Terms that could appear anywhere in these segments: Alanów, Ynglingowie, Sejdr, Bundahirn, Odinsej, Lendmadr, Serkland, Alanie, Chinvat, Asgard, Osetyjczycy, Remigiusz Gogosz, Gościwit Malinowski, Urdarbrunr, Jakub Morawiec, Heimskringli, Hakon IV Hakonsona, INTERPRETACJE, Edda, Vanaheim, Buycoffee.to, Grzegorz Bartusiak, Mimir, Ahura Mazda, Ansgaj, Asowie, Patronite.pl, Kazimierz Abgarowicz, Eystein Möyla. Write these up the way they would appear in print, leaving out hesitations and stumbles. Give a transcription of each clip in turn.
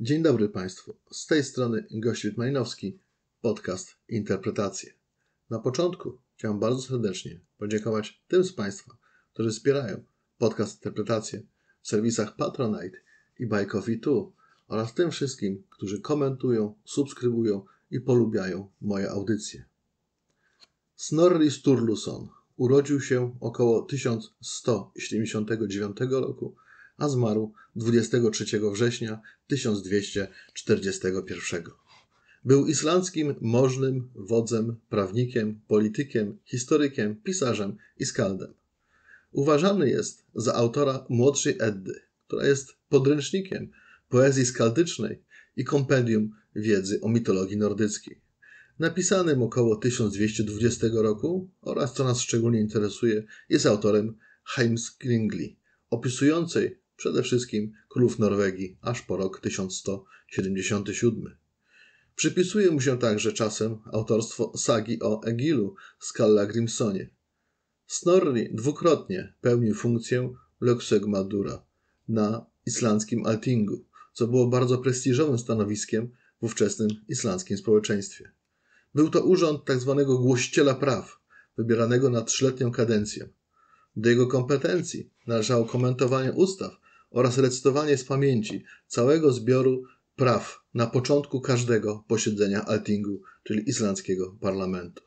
Dzień dobry Państwu, z tej strony Gościwit Malinowski, podcast Interpretacje. Na początku chciałem bardzo serdecznie podziękować tym z Państwa, którzy wspierają podcast Interpretacje w serwisach Patronite i Buy Coffee 2 oraz tym wszystkim, którzy komentują, subskrybują i polubiają moje audycje. Snorri Sturluson urodził się około 1179 roku, a zmarł 23 września 1241. Był islandzkim możnym, wodzem, prawnikiem, politykiem, historykiem, pisarzem i skaldem. Uważany jest za autora Młodszej Eddy, która jest podręcznikiem poezji skaldycznej i kompendium wiedzy o mitologii nordyckiej, napisanym około 1220 roku oraz, co nas szczególnie interesuje, jest autorem Heimskringli, opisującej przede wszystkim królów Norwegii aż po rok 1177. Przypisuje mu się także czasem autorstwo sagi o Egilu z Skallagrimsonie. Snorri dwukrotnie pełnił funkcję Lögsögumadura na islandzkim Althingu, co było bardzo prestiżowym stanowiskiem w ówczesnym islandzkim społeczeństwie. Był to urząd tzw. Głosiciela Praw, wybieranego na 3-letnią kadencję. Do jego kompetencji należało komentowanie ustaw oraz recytowanie z pamięci całego zbioru praw na początku każdego posiedzenia Althingu, czyli islandzkiego parlamentu.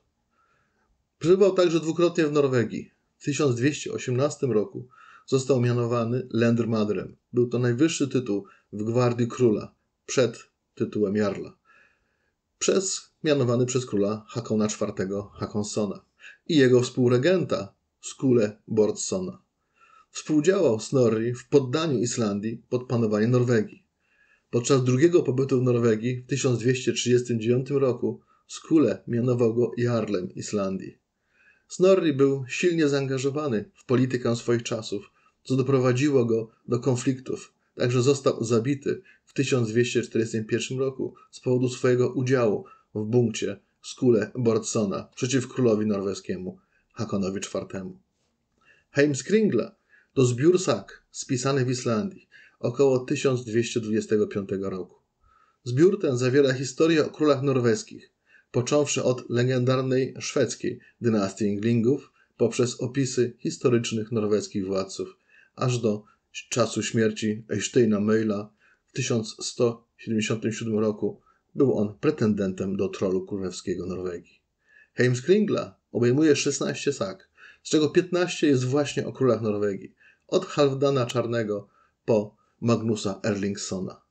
Przebywał także dwukrotnie w Norwegii. W 1218 roku został mianowany Lendmadrem. Był to najwyższy tytuł w gwardii króla, przed tytułem jarla, mianowany przez króla Hakona IV Hakonsona i jego współregenta Skule Bordsona. Współdziałał Snorri w poddaniu Islandii pod panowanie Norwegii. Podczas drugiego pobytu w Norwegii w 1239 roku Skule mianował go jarlem Islandii. Snorri był silnie zaangażowany w politykę swoich czasów, co doprowadziło go do konfliktów, także został zabity w 1241 roku z powodu swojego udziału w buncie Skule Bordsona przeciw królowi norweskiemu Hakonowi IV. Heimskringla to zbiór sag spisany w Islandii około 1225 roku. Zbiór ten zawiera historię o królach norweskich, począwszy od legendarnej szwedzkiej dynastii Ynglingów, poprzez opisy historycznych norweskich władców, aż do czasu śmierci Eysteina Möyla w 1177 roku. Był on pretendentem do tronu królewskiego Norwegii. Heimskringla obejmuje 16 sag, z czego 15 jest właśnie o królach Norwegii, od Halfdana Czarnego po Magnusa Erlingssona.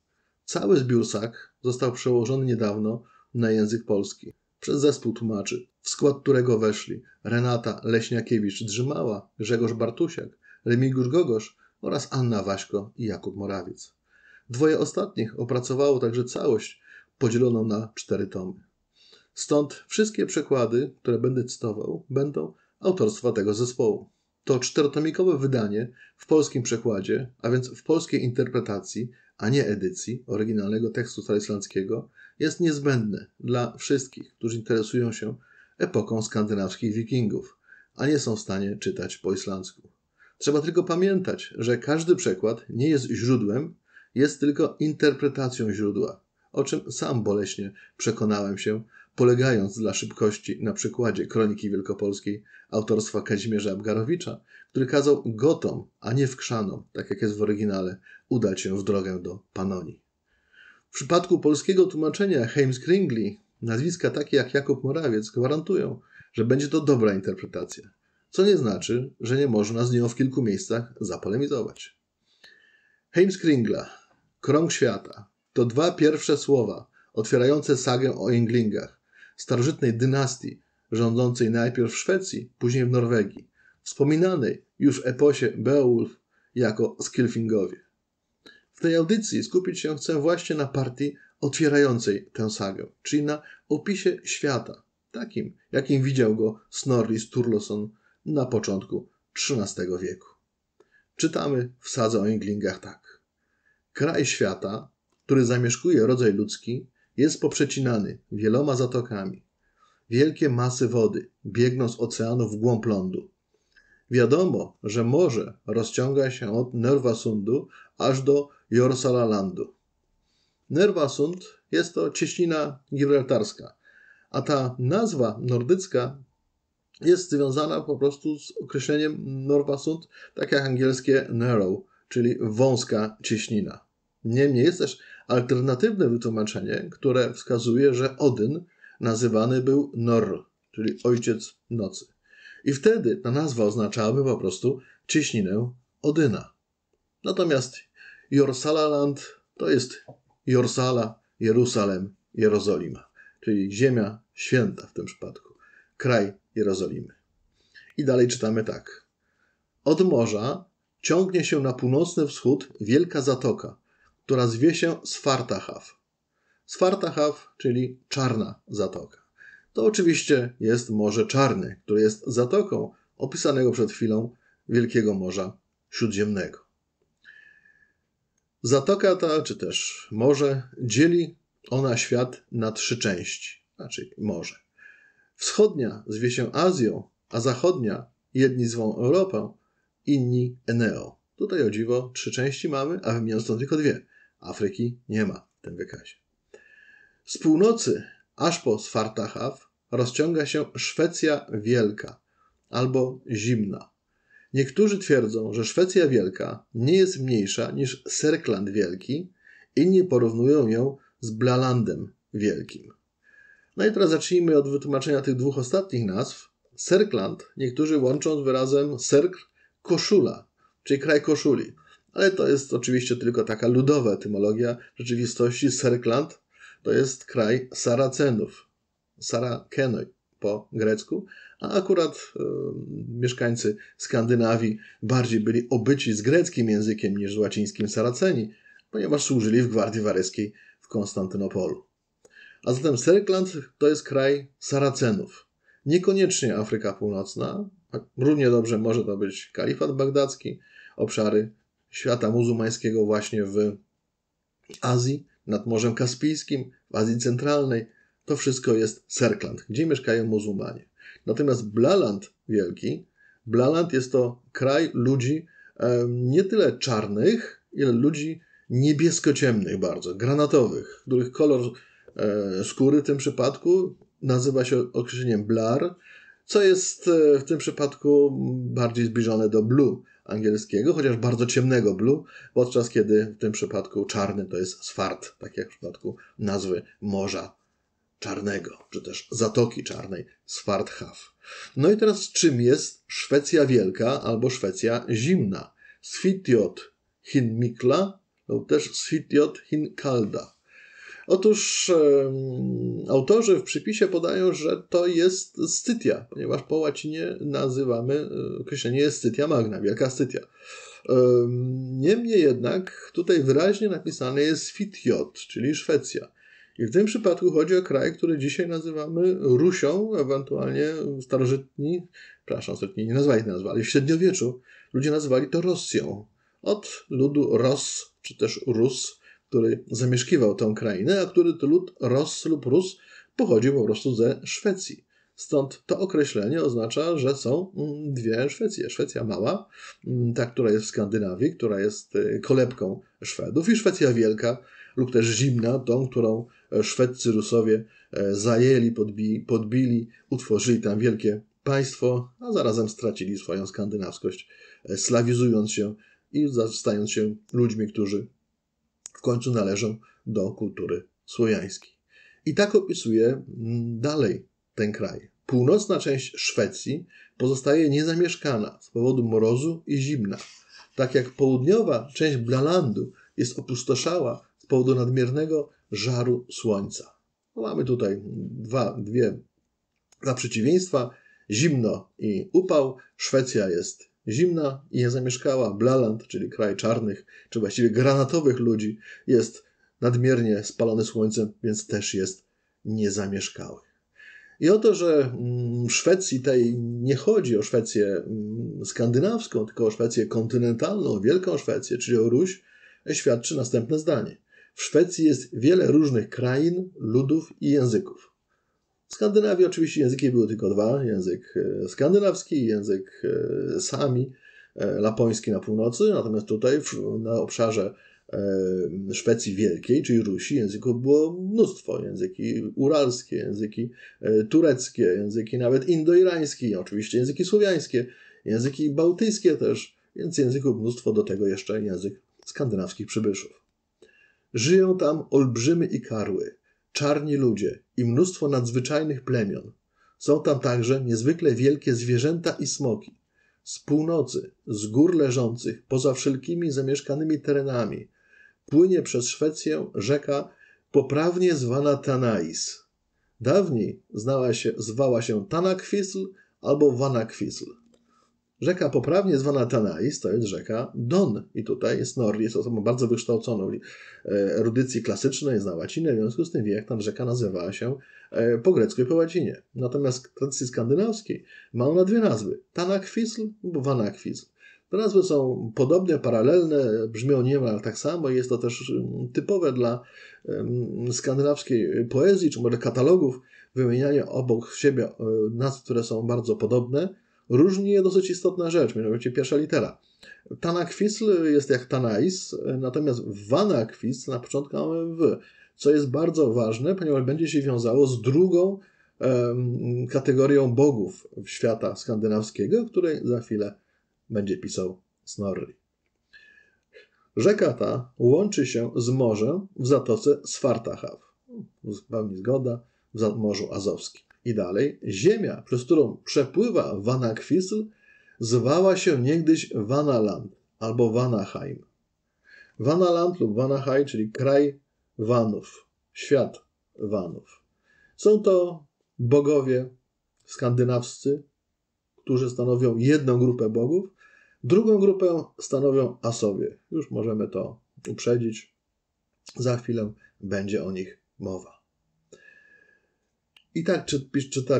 Cały zbiór sag został przełożony niedawno na język polski przez zespół tłumaczy, w skład którego weszli Renata Leśniakiewicz-Drzymała, Grzegorz Bartusiak, Remigiusz Gogosz oraz Anna Waśko i Jakub Morawiec. Dwoje ostatnich opracowało także całość podzieloną na 4 tomy. Stąd wszystkie przekłady, które będę cytował, będą autorstwa tego zespołu. To 4-tomikowe wydanie w polskim przekładzie, a więc w polskiej interpretacji, a nie edycji oryginalnego tekstu staroislandzkiego, jest niezbędne dla wszystkich, którzy interesują się epoką skandynawskich wikingów, a nie są w stanie czytać po islandzku. Trzeba tylko pamiętać, że każdy przekład nie jest źródłem, jest tylko interpretacją źródła, o czym sam boleśnie przekonałem się, polegając dla szybkości na przykładzie Kroniki Wielkopolskiej autorstwa Kazimierza Abgarowicza, który kazał Gotom, a nie Wkrzanom, tak jak jest w oryginale, udać się w drogę do Panonii. W przypadku polskiego tłumaczenia Heimskringli nazwiska takie jak Jakub Morawiec gwarantują, że będzie to dobra interpretacja, co nie znaczy, że nie można z nią w kilku miejscach zapolemizować. Heimskringla, krąg świata, to 2 pierwsze słowa otwierające sagę o Ynglingach, starożytnej dynastii rządzącej najpierw w Szwecji, później w Norwegii, wspominanej już w eposie Beowulf jako Skilfingowie. W tej audycji skupić się chcę właśnie na partii otwierającej tę sagę, czyli na opisie świata, takim jakim widział go Snorri Sturluson na początku XIII wieku. Czytamy w sadze o Ynglingach tak. Kraj świata, który zamieszkuje rodzaj ludzki, jest poprzecinany wieloma zatokami. Wielkie masy wody biegną z oceanu w głąb lądu. Wiadomo, że morze rozciąga się od Nørresundu aż do Jorsalalandu. Nervasund jest to cieśnina gibraltarska, a ta nazwa nordycka jest związana po prostu z określeniem Norvasund, tak jak angielskie narrow, czyli wąska cieśnina. Niemniej jest też alternatywne wytłumaczenie, które wskazuje, że Odyn nazywany był Norr, czyli ojciec nocy. I wtedy ta nazwa oznaczałaby po prostu cieśninę Odyna. Natomiast Jorsalaland to jest Jorsala, Jerusalem, Jerozolima, czyli ziemia święta w tym przypadku, kraj Jerozolimy. I dalej czytamy tak. Od morza ciągnie się na północny wschód wielka zatoka, która zwie się Svartahav. Svartahav, czyli czarna zatoka. To oczywiście jest Morze Czarne, które jest zatoką opisanego przed chwilą Wielkiego Morza Śródziemnego. Zatoka ta, czy też morze, dzieli ona świat na trzy części, znaczy morze. Wschodnia zwie się Azją, a zachodnia jedni zwą Europę, inni Eneą. Tutaj o dziwo trzy części mamy, a wymieniono stąd tylko dwie. Afryki nie ma w tym wykazie. Z północy aż po Svartahav rozciąga się Szwecja Wielka albo Zimna. Niektórzy twierdzą, że Szwecja Wielka nie jest mniejsza niż Serkland Wielki, inni porównują ją z Blalandem Wielkim. No i teraz zacznijmy od wytłumaczenia tych dwóch ostatnich nazw. Serkland niektórzy łączą z wyrazem serkl koszula, czyli kraj koszuli. Ale to jest oczywiście tylko taka ludowa etymologia. W rzeczywistości Serkland to jest kraj Saracenów, Sarakenoj po grecku, a akurat mieszkańcy Skandynawii bardziej byli obyci z greckim językiem niż z łacińskim Saraceni, ponieważ służyli w Gwardii Waryskiej w Konstantynopolu. A zatem Serkland to jest kraj Saracenów. Niekoniecznie Afryka Północna, równie dobrze może to być Kalifat Bagdacki, obszary świata muzułmańskiego właśnie w Azji, nad Morzem Kaspijskim, w Azji Centralnej, to wszystko jest Serkland, gdzie mieszkają muzułmanie. Natomiast Blaland Wielki, Blaland jest to kraj ludzi nie tyle czarnych, ile ludzi niebiesko-ciemnych bardzo, granatowych, których kolor skóry w tym przypadku nazywa się określeniem blar, co jest w tym przypadku bardziej zbliżone do blue angielskiego, chociaż bardzo ciemnego blue, podczas kiedy w tym przypadku czarny to jest swart, tak jak w przypadku nazwy Morza Czarnego, czy też Zatoki Czarnej, Svartahav. No i teraz czym jest Szwecja Wielka albo Szwecja Zimna? Svitjod hin Mikla lub też Svitjod hin Kalda. Otóż autorzy w przypisie podają, że to jest Scytia, ponieważ po łacinie nazywamy, określenie jest Scytia Magna, Wielka Scytia. Niemniej jednak tutaj wyraźnie napisane jest Svitjod, czyli Szwecja. I w tym przypadku chodzi o kraj, który dzisiaj nazywamy Rusią, ewentualnie starożytni nie nazwali tej nazwy, ale w średniowieczu ludzie nazywali to Rosją. Od ludu Ros, czy też Rus, który zamieszkiwał tę krainę, a który to lud Ros lub Rus pochodził po prostu ze Szwecji. Stąd to określenie oznacza, że są dwie Szwecje. Szwecja Mała, ta, która jest w Skandynawii, która jest kolebką Szwedów, i Szwecja Wielka lub też Zimna, tą, którą szwedcy Rusowie zajęli, podbili, utworzyli tam wielkie państwo, a zarazem stracili swoją skandynawskość, slawizując się i stając się ludźmi, którzy w końcu należą do kultury słowiańskiej. I tak opisuje dalej ten kraj. Północna część Szwecji pozostaje niezamieszkana z powodu mrozu i zimna, tak jak południowa część Blalandu jest opustoszała z powodu nadmiernego żaru słońca. Mamy tutaj dwa przeciwieństwa, zimno i upał. Szwecja jest zimna i niezamieszkała. Blaland, czyli kraj czarnych, czy właściwie granatowych ludzi, jest nadmiernie spalony słońcem, więc też jest niezamieszkały. I o to, że Szwecji tej nie chodzi o Szwecję skandynawską, tylko o Szwecję kontynentalną, o Wielką Szwecję, czyli o Ruś, świadczy następne zdanie. W Szwecji jest wiele różnych krain, ludów i języków. W Skandynawii oczywiście języki były tylko dwa. Język skandynawski i język sami, lapoński na północy. Natomiast tutaj na obszarze Szwecji Wielkiej, czyli Rusi, języków było mnóstwo. Języki uralskie, języki tureckie, języki nawet indoirańskie, oczywiście języki słowiańskie, języki bałtyjskie też, więc języków mnóstwo, do tego jeszcze język skandynawskich przybyszów. Żyją tam olbrzymy i karły, czarni ludzie i mnóstwo nadzwyczajnych plemion. Są tam także niezwykle wielkie zwierzęta i smoki. Z północy, z gór leżących, poza wszelkimi zamieszkanymi terenami, płynie przez Szwecję rzeka poprawnie zwana Tanais. Dawniej zwała się Tanakwisl albo Vanakwisl. Rzeka poprawnie zwana Tanais to jest rzeka Don. I tutaj Snorri jest osobą bardzo wykształconą erudycji klasycznej, zna łacinę, w związku z tym wie, jak ta rzeka nazywała się po grecku i po łacinie. Natomiast w tradycji skandynawskiej ma ona dwie nazwy. Tanakwisl lub Vanakwisl. Te nazwy są podobne, paralelne, brzmią niemal tak samo i jest to też typowe dla skandynawskiej poezji, czy może katalogów, wymienianie obok siebie nazw, które są bardzo podobne. Różni je dosyć istotna rzecz, mianowicie pierwsza litera. Tanakwisl jest jak Tanais, natomiast Vanakwisl na początku mamy V, co jest bardzo ważne, ponieważ będzie się wiązało z drugą kategorią bogów świata skandynawskiego, o której za chwilę będzie pisał Snorri. Rzeka ta łączy się z morzem w zatoce Svartahav. Zupełnie zgoda, w Morzu Azowskim. I dalej, ziemia, przez którą przepływa Vanakwisl, zwała się niegdyś Vanaland albo Vanaheim. Vanaland lub Vanaheim, czyli kraj Vanów, świat Vanów. Są to bogowie skandynawscy, którzy stanowią jedną grupę bogów, drugą grupę stanowią Asowie. Już możemy to uprzedzić, za chwilę będzie o nich mowa. I tak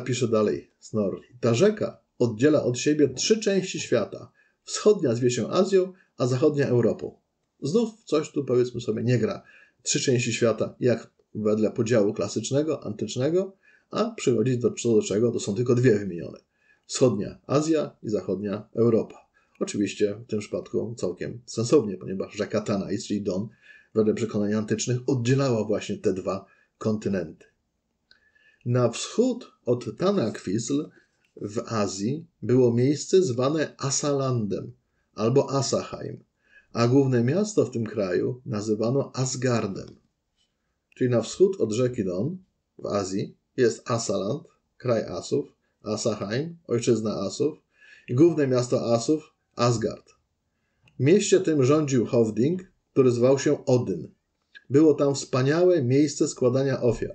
pisze dalej Snorri. Ta rzeka oddziela od siebie trzy części świata. Wschodnia zwie się Azją, a zachodnia Europą. Znów coś tu, powiedzmy sobie, nie gra. Trzy części świata, jak wedle podziału klasycznego, antycznego, a przychodzi do czego to są tylko dwie wymienione. Wschodnia Azja i zachodnia Europa. Oczywiście w tym przypadku całkiem sensownie, ponieważ rzeka Tanais, czyli Don, wedle przekonań antycznych oddzielała właśnie te dwa kontynenty. Na wschód od Tanakwisl w Azji było miejsce zwane Asalandem albo Asaheim, a główne miasto w tym kraju nazywano Asgardem. Czyli na wschód od rzeki Don w Azji jest Asaland, kraj Asów, Asaheim, ojczyzna Asów i główne miasto Asów Asgard. W mieście tym rządził Hovding, który zwał się Odyn. Było tam wspaniałe miejsce składania ofiar.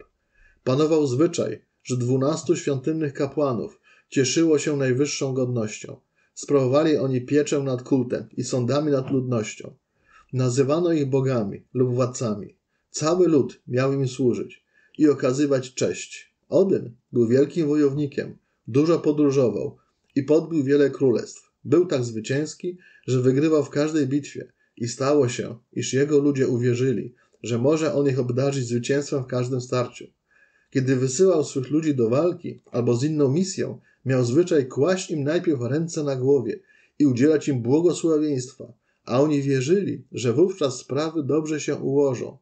Panował zwyczaj, że 12 świątynnych kapłanów cieszyło się najwyższą godnością. Sprawowali oni pieczę nad kultem i sądami nad ludnością. Nazywano ich bogami lub władcami. Cały lud miał im służyć i okazywać cześć. Odyn był wielkim wojownikiem, dużo podróżował i podbił wiele królestw. Był tak zwycięski, że wygrywał w każdej bitwie i stało się, iż jego ludzie uwierzyli, że może on ich obdarzyć zwycięstwem w każdym starciu. Kiedy wysyłał swych ludzi do walki albo z inną misją, miał zwyczaj kłaść im najpierw ręce na głowie i udzielać im błogosławieństwa, a oni wierzyli, że wówczas sprawy dobrze się ułożą.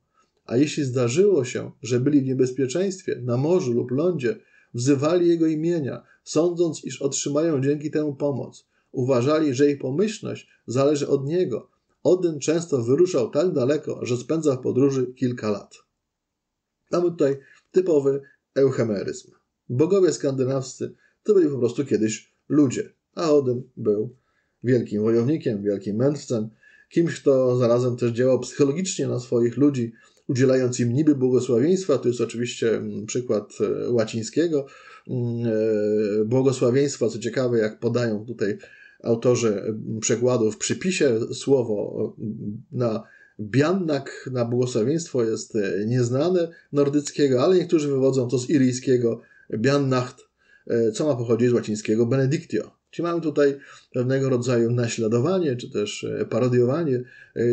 A jeśli zdarzyło się, że byli w niebezpieczeństwie, na morzu lub lądzie, wzywali jego imienia, sądząc, iż otrzymają dzięki temu pomoc. Uważali, że ich pomyślność zależy od niego. Odyn często wyruszał tak daleko, że spędza w podróży kilka lat. Mamy tutaj typowy euhemeryzm. Bogowie skandynawscy to byli po prostu kiedyś ludzie, a Odyn był wielkim wojownikiem, wielkim mędrcem, kimś, kto zarazem też działał psychologicznie na swoich ludzi, udzielając im niby błogosławieństwa. To jest oczywiście przykład łacińskiego błogosławieństwa, co ciekawe, jak podają tutaj autorzy przekładów przy pisie, słowo na biannak, na błogosławieństwo jest nieznane nordyckiego, ale niektórzy wywodzą to z iryjskiego biannacht, co ma pochodzić z łacińskiego benedictio. Czyli mamy tutaj pewnego rodzaju naśladowanie, czy też parodiowanie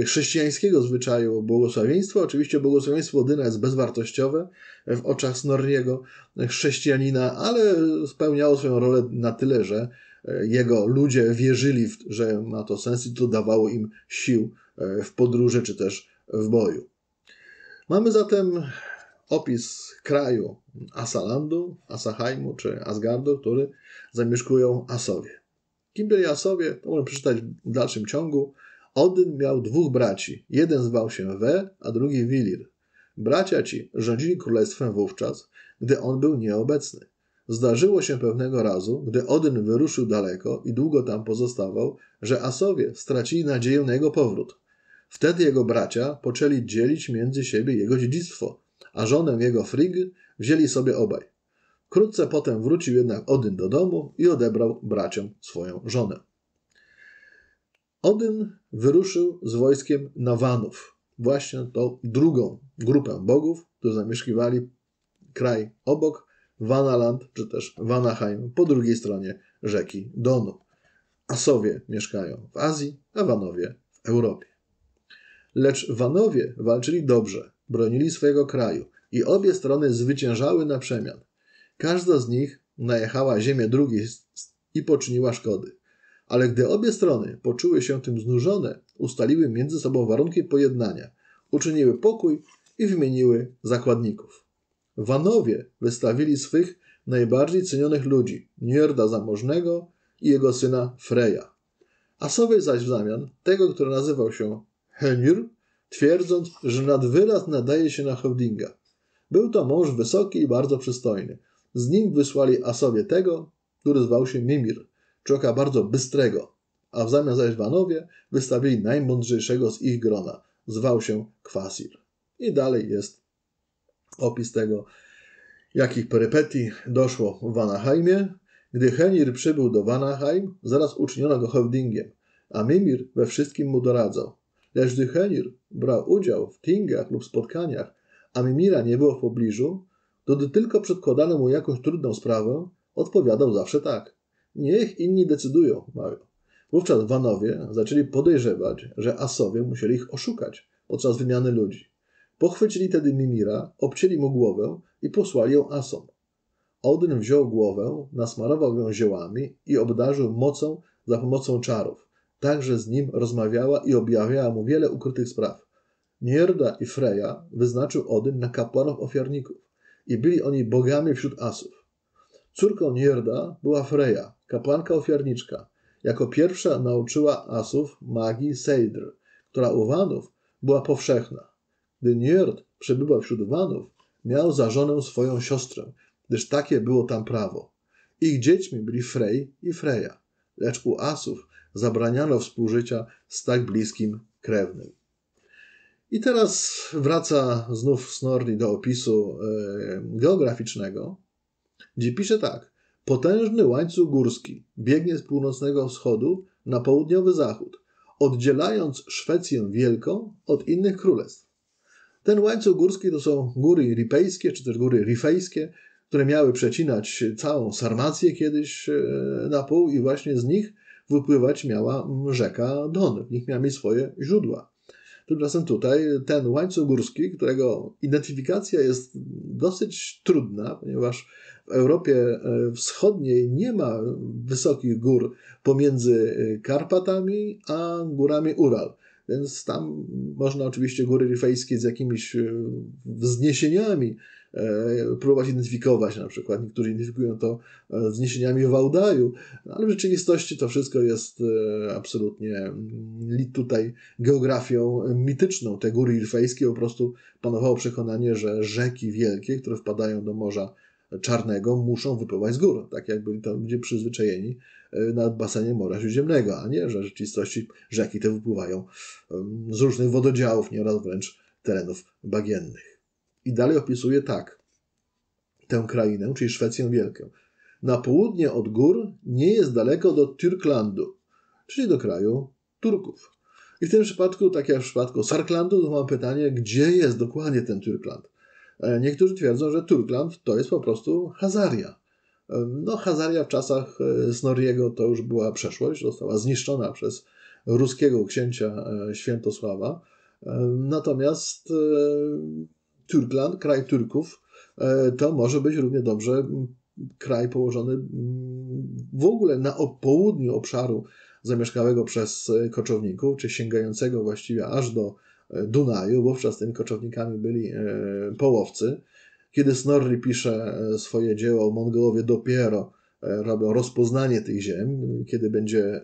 chrześcijańskiego zwyczaju błogosławieństwa. Oczywiście błogosławieństwo Odyna jest bezwartościowe w oczach Snorriego chrześcijanina, ale spełniało swoją rolę na tyle, że jego ludzie wierzyli, że ma to sens i to dawało im sił w podróży, czy też w boju. Mamy zatem opis kraju Asalandu, Asaheimu czy Asgardu, który zamieszkują Asowie. Kim byli Asowie? To możemy przeczytać w dalszym ciągu. Odyn miał dwóch braci. Jeden zwał się Ve, a drugi Vilir. Bracia ci rządzili królestwem wówczas, gdy on był nieobecny. Zdarzyło się pewnego razu, gdy Odyn wyruszył daleko i długo tam pozostawał, że Asowie stracili nadzieję na jego powrót. Wtedy jego bracia poczęli dzielić między siebie jego dziedzictwo, a żonę jego Frigg wzięli sobie obaj. Wkrótce potem wrócił jednak Odyn do domu i odebrał braciom swoją żonę. Odyn wyruszył z wojskiem na Vanów, właśnie tą drugą grupę bogów, którzy zamieszkiwali kraj obok, Vanaland czy też Vanaheim po drugiej stronie rzeki Donu. Asowie mieszkają w Azji, a Wanowie w Europie. Lecz Wanowie walczyli dobrze, bronili swojego kraju i obie strony zwyciężały na przemian. Każda z nich najechała ziemię drugiej i poczyniła szkody. Ale gdy obie strony poczuły się tym znużone, ustaliły między sobą warunki pojednania, uczyniły pokój i wymieniły zakładników. Vanowie wystawili swych najbardziej cenionych ludzi, Njorda Zamożnego i jego syna Freja. Asowie zaś w zamian tego, który nazywał się Henir, twierdząc, że nad wyraz nadaje się na holdinga. Był to mąż wysoki i bardzo przystojny. Z nim wysłali Asowie tego, który zwał się Mimir, człowieka bardzo bystrego, a w zamian zaś Vanowie wystawili najmądrzejszego z ich grona. Zwał się Kwasir. I dalej jest opis tego, jakich perypetii doszło w Vanaheimie. Gdy Henir przybył do Vanaheim, zaraz uczyniono go holdingiem, a Mimir we wszystkim mu doradzał. Lecz gdy Henir brał udział w tingach lub spotkaniach, a Mimira nie było w pobliżu, to gdy tylko przedkładano mu jakąś trudną sprawę, odpowiadał zawsze tak. Niech inni decydują, mają. Wówczas Vanowie zaczęli podejrzewać, że Asowie musieli ich oszukać podczas wymiany ludzi. Pochwycili tedy Mimira, obcięli mu głowę i posłali ją Asom. Odyn wziął głowę, nasmarował ją ziołami i obdarzył mocą za pomocą czarów. Także z nim rozmawiała i objawiała mu wiele ukrytych spraw. Njorda i Freja wyznaczył Odyn na kapłanów ofiarników i byli oni bogami wśród Asów. Córką Njorda była Freja, kapłanka ofiarniczka. Jako pierwsza nauczyła Asów magii Sejdr, która u Vanów była powszechna. Gdy Njord przebywał wśród Vanów, miał za żonę swoją siostrę, gdyż takie było tam prawo. Ich dziećmi byli Frej i Freja, lecz u Asów zabraniano współżycia z tak bliskim krewnym. I teraz wraca znów Snorri do opisu geograficznego, gdzie pisze tak. Potężny łańcuch górski biegnie z północnego wschodu na południowy zachód, oddzielając Szwecję Wielką od innych królestw. Ten łańcuch górski to są góry ripejskie, czy też góry rifejskie, które miały przecinać całą Sarmację kiedyś na pół i właśnie z nich wypływać miała rzeka Don. W nich miała mieć swoje źródła. Tymczasem tutaj ten łańcuch górski, którego identyfikacja jest dosyć trudna, ponieważ w Europie Wschodniej nie ma wysokich gór pomiędzy Karpatami a górami Ural. Więc tam można oczywiście góry rifejskie z jakimiś wzniesieniami próbować identyfikować, na przykład niektórzy identyfikują to wzniesieniami w Wałdaju, ale w rzeczywistości to wszystko jest absolutnie tutaj geografią mityczną. Te góry rifejskie po prostu panowało przekonanie, że rzeki wielkie, które wpadają do Morza Czarnego, muszą wypływać z gór, tak jak byli tam ludzie przyzwyczajeni nad basenem Morza Śródziemnego, a nie, że w rzeczywistości rzeki te wypływają z różnych wododziałów, nieraz wręcz terenów bagiennych. I dalej opisuje tak tę krainę, czyli Szwecję Wielką. Na południe od gór nie jest daleko do Tyrklandu, czyli do kraju Turków. I w tym przypadku, tak jak w przypadku Serklandu, to mam pytanie, gdzie jest dokładnie ten Tyrkland? Niektórzy twierdzą, że Turkland to jest po prostu Hazaria. No, Hazaria w czasach Snorriego to już była przeszłość, została zniszczona przez ruskiego księcia Świętosława. Natomiast Turkland, kraj Turków, to może być równie dobrze kraj położony w ogóle na południu obszaru zamieszkałego przez koczowników, czy sięgającego właściwie aż do Dunaju, wówczas tymi koczownikami byli połowcy. Kiedy Snorri pisze swoje dzieło, Mongołowie dopiero robią rozpoznanie tych ziem, kiedy będzie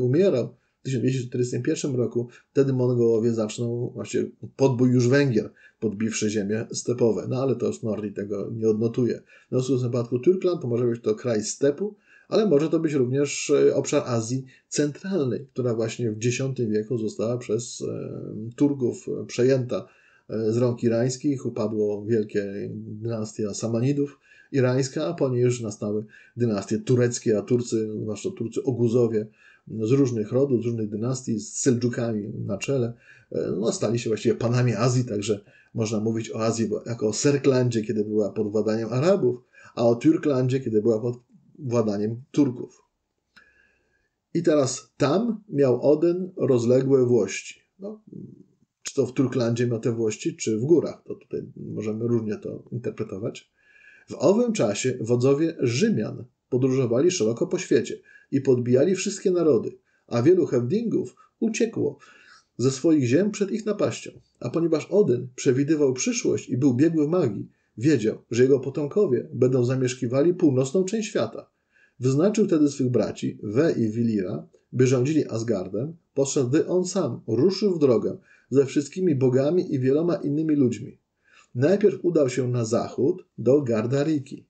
umierał w 1241 roku, wtedy Mongołowie zaczną właściwie podbój już Węgier, podbiwszy ziemię stepowe. No ale to Snorri tego nie odnotuje. No, w przypadku Tyrkland to może być to kraj stepu, ale może to być również obszar Azji Centralnej, która właśnie w X wieku została przez Turków przejęta z rąk irańskich, upadło wielkie dynastia Samanidów irańska, a po niej już nastały dynastie tureckie, a Turcy, zwłaszcza Turcy Oguzowie, z różnych rodów, z różnych dynastii, z Seldżukami na czele, no, stali się właściwie panami Azji, także można mówić o Azji jako o Serklandzie, kiedy była pod władaniem Arabów, a o Tyrklandzie, kiedy była pod władaniem Turków. I teraz tam miał Odyn rozległe włości. No, czy to w Tyrklandzie miał te włości, czy w górach. To tutaj możemy różnie to interpretować. W owym czasie wodzowie Rzymian podróżowali szeroko po świecie i podbijali wszystkie narody, a wielu Heimdingów uciekło ze swoich ziem przed ich napaścią. A ponieważ Odyn przewidywał przyszłość i był biegły w magii, wiedział, że jego potomkowie będą zamieszkiwali północną część świata. Wyznaczył tedy swych braci, Ve i Vilira, by rządzili Asgardem, podczas gdy on sam ruszył w drogę ze wszystkimi bogami i wieloma innymi ludźmi. Najpierw udał się na zachód do Gardariki.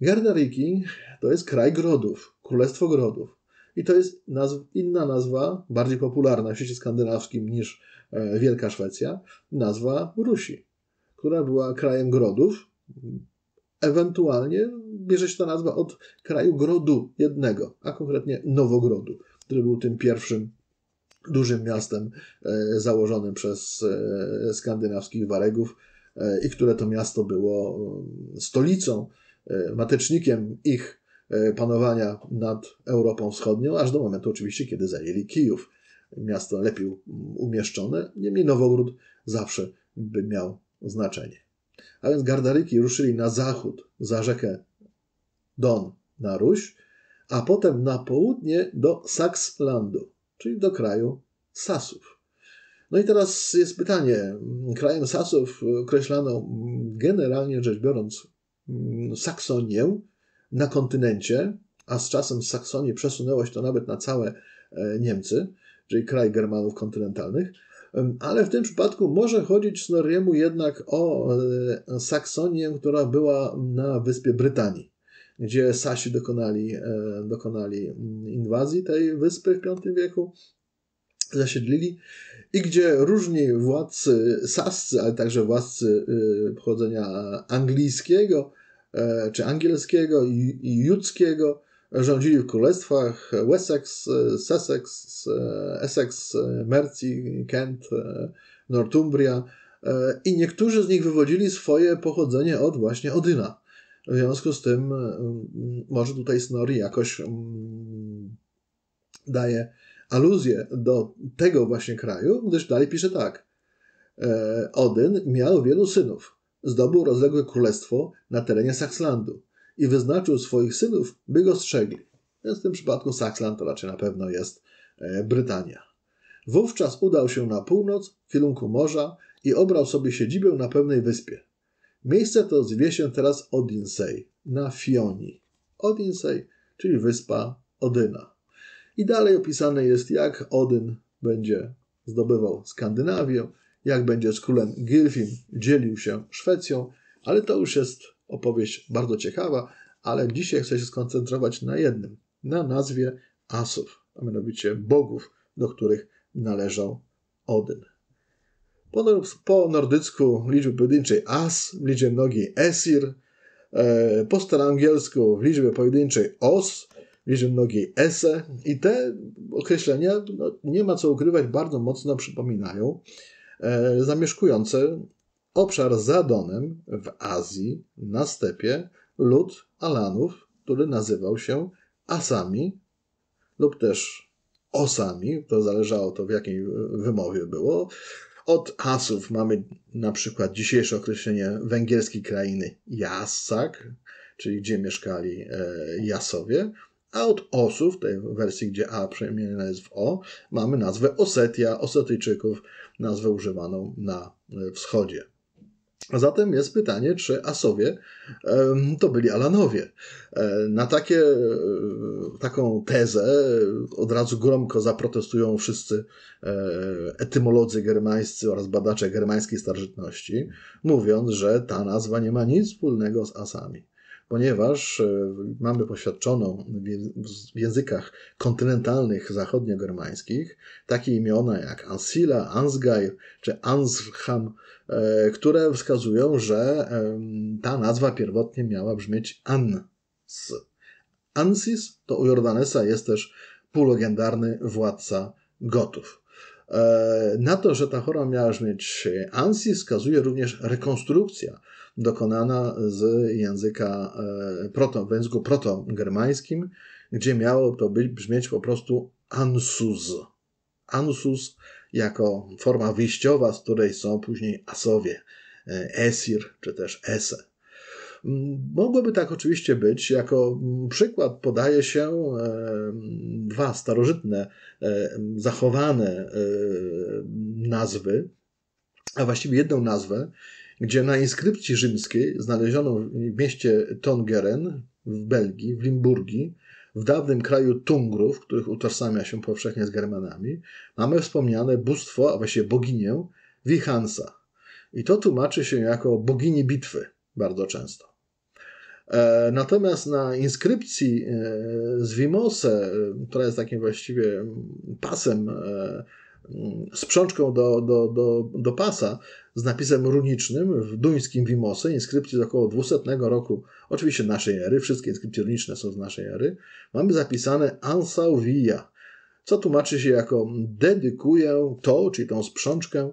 Gardariki to jest kraj grodów, królestwo grodów. I to jest inna nazwa, bardziej popularna w świecie skandynawskim niż Wielka Szwecja, nazwa Rusi, która była krajem grodów. Ewentualnie bierze się ta nazwa od kraju grodu jednego, a konkretnie Nowogrodu, który był tym pierwszym dużym miastem założonym przez skandynawskich Waregów i które to miasto było stolicą, matecznikiem ich panowania nad Europą Wschodnią, aż do momentu oczywiście, kiedy zajęli Kijów. Miasto lepiej umieszczone, niemniej Nowogród zawsze by miał znaczenie. A więc Gardaryki ruszyli na zachód, za rzekę Don na Ruś, a potem na południe do Sakslandu, czyli do kraju Sasów. No i teraz jest pytanie. Krajem Sasów określano generalnie rzecz biorąc Saksonię na kontynencie, a z czasem z Saksonii przesunęło się to nawet na całe Niemcy, czyli kraj Germanów kontynentalnych. Ale w tym przypadku może chodzić Snorriemu jednak o Saksonię, która była na wyspie Brytanii, gdzie Sasi dokonali inwazji tej wyspy w V wieku, zasiedlili i gdzie różni władcy sascy, ale także władcy pochodzenia anglijskiego czy angielskiego i judzkiego rządzili w królestwach Wessex, Sussex, Essex, Mercji, Kent, Northumbria i niektórzy z nich wywodzili swoje pochodzenie od właśnie Odyna. W związku z tym może tutaj Snorri jakoś daje aluzję do tego właśnie kraju, gdyż dalej pisze tak. Odyn miał wielu synów. Zdobył rozległe królestwo na terenie Sakslandu i wyznaczył swoich synów, by go strzegli. Więc w tym przypadku Saksland to raczej na pewno jest Brytania. Wówczas udał się na północ, w kierunku morza i obrał sobie siedzibę na pewnej wyspie. Miejsce to zwie się teraz Odinsej, na Fionii. Odinsej, czyli wyspa Odyna. I dalej opisane jest, jak Odyn będzie zdobywał Skandynawię, jak będzie z królem Gylfim dzielił się Szwecją, ale to już jest opowieść bardzo ciekawa, ale dzisiaj chcę się skoncentrować na jednym, na nazwie Asów, a mianowicie bogów, do których należał Odyn. Po nordycku w liczbie pojedynczej As, w liczbie mnogiej Esir, po staroangielsku w liczbie pojedynczej Os, w liczbie mnogiej Ese i te określenia, no, nie ma co ukrywać, bardzo mocno przypominają zamieszkujące obszar za Donem w Azji, na stepie, lud Alanów, który nazywał się Asami lub też Osami, to zależało to w jakiej wymowie było. Od Asów mamy na przykład dzisiejsze określenie węgierskiej krainy Jassak, czyli gdzie mieszkali Jasowie, A od Osów, tej wersji, gdzie A przemieniona jest w O, mamy nazwę Osetia, Osetyjczyków, nazwę używaną na wschodzie. A zatem jest pytanie, czy Asowie to byli Alanowie. Na taką tezę od razu gromko zaprotestują wszyscy etymolodzy germańscy oraz badacze germańskiej starożytności, mówiąc, że ta nazwa nie ma nic wspólnego z Asami. Ponieważ mamy poświadczoną w językach kontynentalnych zachodniogermańskich takie imiona jak Ansila, Ansgaj czy Ansham, które wskazują, że ta nazwa pierwotnie miała brzmieć Ans. Ansis to u Jordanesa jest też półlegendarny władca Gotów. Na to, że ta choroba miała brzmieć Ansis, wskazuje również rekonstrukcja dokonana z języka w języku protogermańskim, gdzie miało to brzmieć po prostu Ansus. Ansus jako forma wyjściowa, z której są później Asowie, Esir czy też Ese. Mogłoby tak oczywiście być. Jako przykład podaje się dwa starożytne, zachowane nazwy, a właściwie jedną nazwę, gdzie na inskrypcji rzymskiej znaleziono w mieście Tongeren w Belgii, w Limburgii, w dawnym kraju Tungrów, których utożsamia się powszechnie z Germanami, mamy wspomniane bóstwo, a właściwie boginię Wihansa. I to tłumaczy się jako bogini bitwy bardzo często. Natomiast na inskrypcji z Vimose, która jest takim właściwie pasem, sprzączką do pasa z napisem runicznym w duńskim Vimose, inskrypcji z około 200 roku, oczywiście naszej ery, wszystkie inskrypcje runiczne są z naszej ery, mamy zapisane Ansauvia, co tłumaczy się jako dedykuję to, czyli tą sprzączkę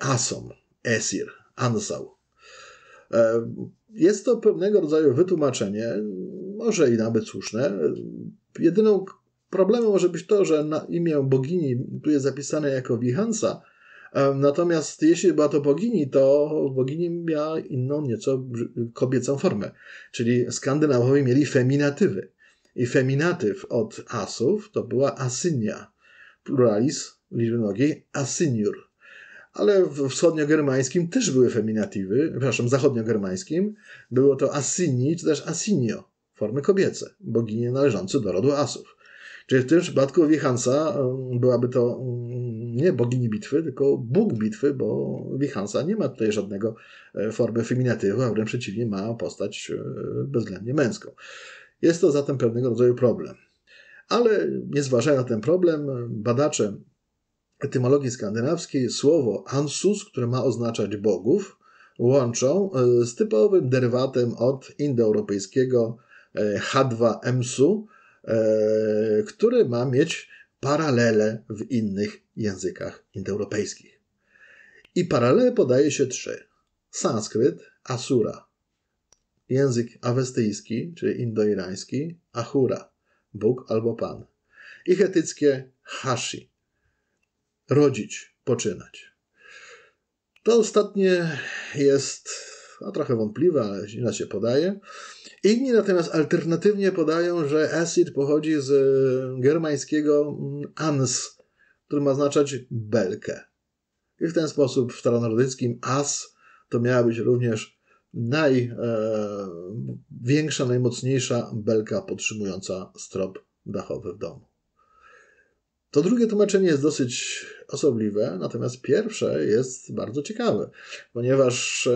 Asom, Esir, Ansau. Jest to pewnego rodzaju wytłumaczenie, może i nawet słuszne. Jedyną problemem może być to, że na imię bogini tu jest zapisane jako Wihansa, natomiast jeśli była to bogini miała inną nieco kobiecą formę, czyli Skandynawowie mieli feminatywy i feminatyw od Asów to była Asynia, pluralis liczby mnogiej Asyniur, ale w wschodniogermańskim też były feminatywy, przepraszam, zachodniogermańskim było to Asyni czy też Asinio, formy kobiece, boginie należące do rodu Asów. Czyli w tym przypadku Wihansa byłaby to nie bogini bitwy, tylko bóg bitwy, bo Wihansa nie ma tutaj żadnego formy feminatywu, a wręcz przeciwnie ma postać bezwzględnie męską. Jest to zatem pewnego rodzaju problem. Ale nie zważając na ten problem, badacze etymologii skandynawskiej słowo ansus, które ma oznaczać bogów, łączą z typowym derywatem od indoeuropejskiego H2-emsu, który ma mieć paralele w innych językach indoeuropejskich. I paralele podaje się trzy. Sanskryt, Asura. Język awestyjski, czyli indoirański, Ahura, Bóg albo Pan. I chetyckie Hashi, rodzić, poczynać. To ostatnie jest trochę wątpliwe, ale inaczej się podaje. Inni natomiast alternatywnie podają, że Esir pochodzi z germańskiego ans, który ma oznaczać belkę. I w ten sposób w staronordyckim as to miała być również największa, najmocniejsza belka podtrzymująca strop dachowy w domu. To drugie tłumaczenie jest dosyć osobliwe, natomiast pierwsze jest bardzo ciekawe, ponieważ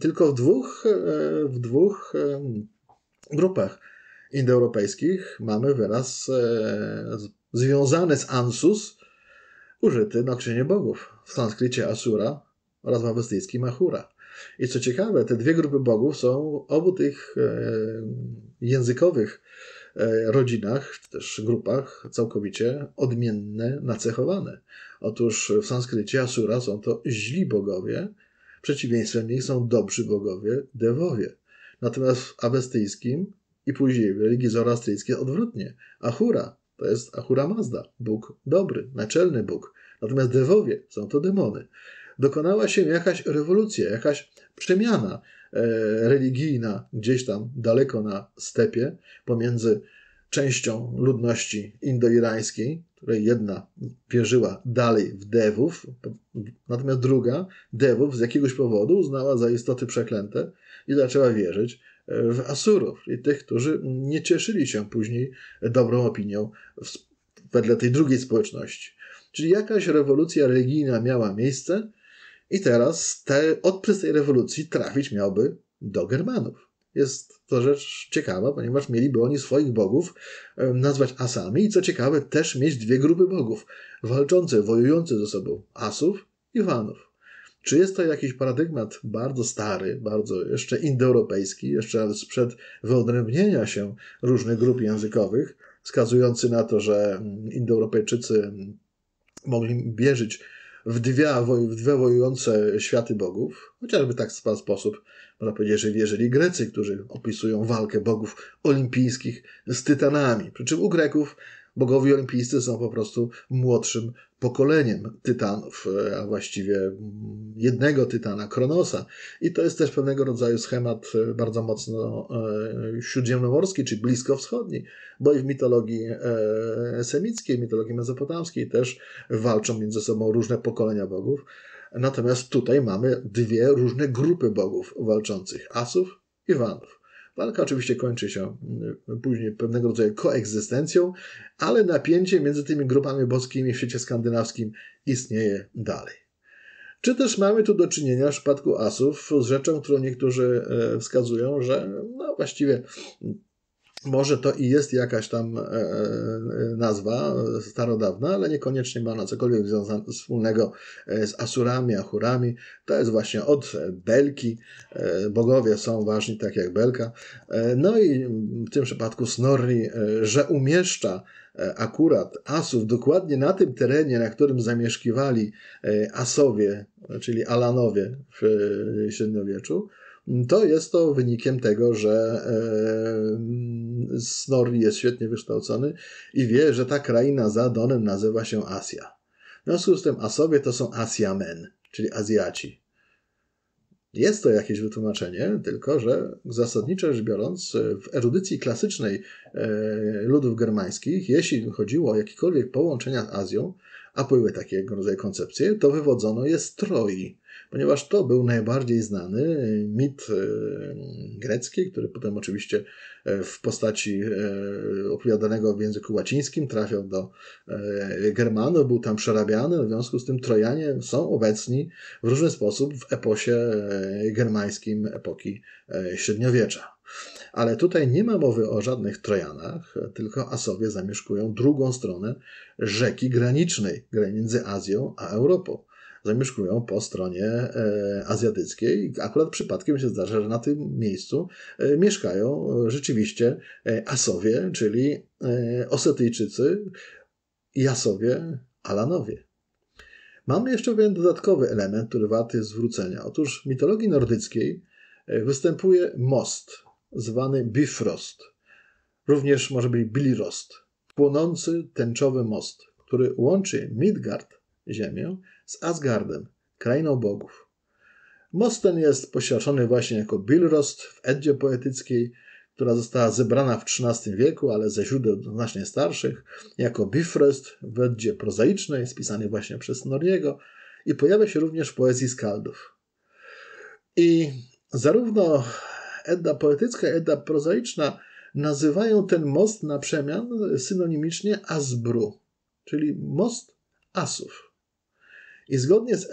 tylko w dwóch grupach indoeuropejskich mamy wyraz związany z ansus, użyty na określenie bogów. W sanskrycie asura oraz w awestyjskim ahura. I co ciekawe, te dwie grupy bogów są w obu tych językowych rodzinach, czy też grupach całkowicie odmienne, nacechowane. Otóż w sanskrycie asura są to źli bogowie, przeciwieństwem nich są dobrzy bogowie, dewowie. Natomiast w awestyjskim i później w religii zoroastryjskiej odwrotnie. Ahura to jest Ahura Mazda, Bóg dobry, naczelny Bóg. Natomiast dewowie są to demony. Dokonała się jakaś rewolucja, jakaś przemiana religijna gdzieś tam daleko na stepie pomiędzy częścią ludności indoirańskiej, której jedna wierzyła dalej w Devów, natomiast druga Devów z jakiegoś powodu uznała za istoty przeklęte i zaczęła wierzyć w Asurów, i tych, którzy nie cieszyli się później dobrą opinią wedle tej drugiej społeczności. Czyli jakaś rewolucja religijna miała miejsce i teraz odprysk tej rewolucji trafić miałby do Germanów. Jest to rzecz ciekawa, ponieważ mieliby oni swoich bogów nazwać Asami i co ciekawe też mieć dwie grupy bogów walczące, wojujące ze sobą Asów i Vanów. Czy jest to jakiś paradygmat bardzo stary, bardzo jeszcze indoeuropejski, jeszcze sprzed wyodrębnienia się różnych grup językowych, wskazujący na to, że Indoeuropejczycy mogli wierzyć w dwie wojujące światy bogów, chociażby tak w sposób, można powiedzieć, że wierzyli Grecy, którzy opisują walkę bogów olimpijskich z tytanami. Przy czym u Greków bogowie olimpijscy są po prostu młodszym pokoleniem tytanów, a właściwie jednego tytana, Kronosa. I to jest też pewnego rodzaju schemat bardzo mocno śródziemnomorski, czy bliskowschodni, bo i w mitologii semickiej, mitologii mezopotamskiej też walczą między sobą różne pokolenia bogów. Natomiast tutaj mamy dwie różne grupy bogów walczących, Asów i Vanów. Walka oczywiście kończy się później pewnego rodzaju koegzystencją, ale napięcie między tymi grupami boskimi w świecie skandynawskim istnieje dalej. Czy też mamy tu do czynienia w przypadku Asów z rzeczą, którą niektórzy wskazują, że no właściwie może to i jest jakaś tam nazwa starodawna, ale niekoniecznie ma ona cokolwiek wspólnego z Asurami, Achurami. To jest właśnie od Belki. Bogowie są ważni, tak jak Belka. No i w tym przypadku Snorri, że umieszcza akurat Asów dokładnie na tym terenie, na którym zamieszkiwali Asowie, czyli Alanowie w średniowieczu, to jest to wynikiem tego, że Snorri jest świetnie wykształcony i wie, że ta kraina za Donem nazywa się Asja. W związku z tym Asowie to są Asjamen, czyli Azjaci. Jest to jakieś wytłumaczenie, tylko że zasadniczo rzecz biorąc, w erudycji klasycznej ludów germańskich, jeśli chodziło o jakiekolwiek połączenia z Azją, a były takie rodzaj koncepcje, to wywodzono je z Troi, ponieważ to był najbardziej znany mit grecki, który potem oczywiście w postaci opowiadanego w języku łacińskim trafiał do Germanów, był tam przerabiany, w związku z tym Trojanie są obecni w różny sposób w eposie germańskim epoki średniowiecza. Ale tutaj nie ma mowy o żadnych Trojanach, tylko Asowie zamieszkują drugą stronę rzeki granicznej między Azją a Europą. Zamieszkują po stronie azjatyckiej. Akurat przypadkiem się zdarza, że na tym miejscu mieszkają rzeczywiście Asowie, czyli Osetyjczycy, Jasowie, Alanowie. Mamy jeszcze pewien dodatkowy element, który wart jest zwrócenia. Otóż w mitologii nordyckiej występuje most zwany Bifrost. Również może być Bilirost. Płonący tęczowy most, który łączy Midgard, ziemię, z Asgardem, krainą bogów. Most ten jest poświęcony właśnie jako Bilrost w Eddzie poetyckiej, która została zebrana w XIII wieku, ale ze źródeł znacznie starszych, jako Bifrost w Eddzie prozaicznej, spisany właśnie przez Snorriego i pojawia się również w poezji skaldów. I zarówno Edda poetycka, jak i Edda prozaiczna nazywają ten most na przemian synonimicznie Asbru, czyli most Asów. I zgodnie z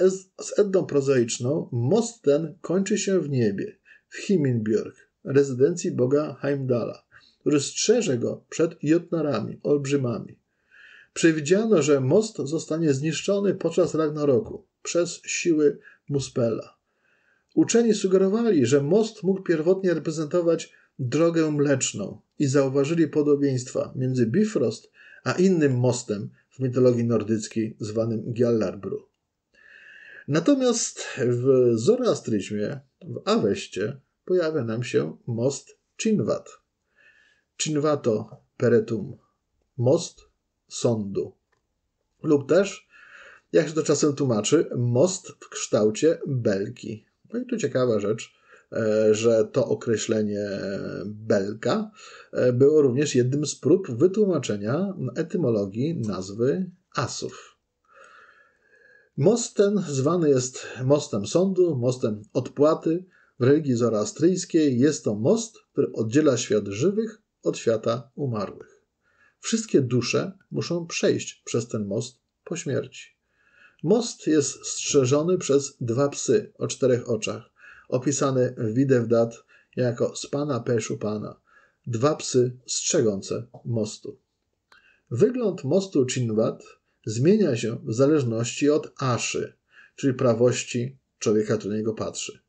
Eddą prozaiczną most ten kończy się w niebie, w Himinbjörg, rezydencji boga Heimdala, który strzeże go przed Jotnarami, olbrzymami. Przewidziano, że most zostanie zniszczony podczas Ragnaroku przez siły Muspela. Uczeni sugerowali, że most mógł pierwotnie reprezentować drogę mleczną i zauważyli podobieństwa między Bifrost a innym mostem w mitologii nordyckiej zwanym Gjallarbru. Natomiast w zoroastryzmie, w Aweście, pojawia nam się most Cinvat. Cinvato Peretum. Most sądu. Lub też, jak się to czasem tłumaczy, most w kształcie belki. No i tu ciekawa rzecz, że to określenie Belga było również jednym z prób wytłumaczenia etymologii nazwy Asów. Most ten zwany jest mostem sądu, mostem odpłaty. W religii zoroastryjskiej jest to most, który oddziela świat żywych od świata umarłych. Wszystkie dusze muszą przejść przez ten most po śmierci. Most jest strzeżony przez dwa psy o czterech oczach, opisany w Videvdat jako Spana Peshupana, dwa psy strzegące mostu. Wygląd mostu Chinvat zmienia się w zależności od aszy, czyli prawości człowieka, który na niego patrzy.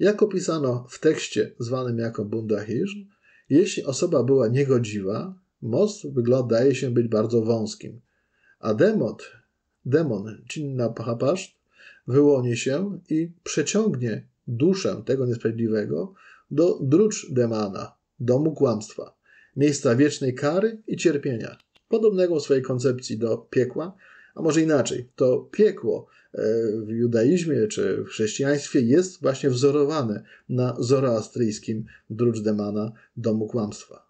Jak opisano w tekście zwanym jako Bundahirn, jeśli osoba była niegodziwa, most wydaje się być bardzo wąskim, a demon Chinnapahapasht wyłoni się i przeciągnie duszę tego niesprawiedliwego do drucz demana, domu kłamstwa, miejsca wiecznej kary i cierpienia, podobnego w swojej koncepcji do piekła, a może inaczej, to piekło w judaizmie czy w chrześcijaństwie jest właśnie wzorowane na zoroastryjskim drucz demana, domu kłamstwa.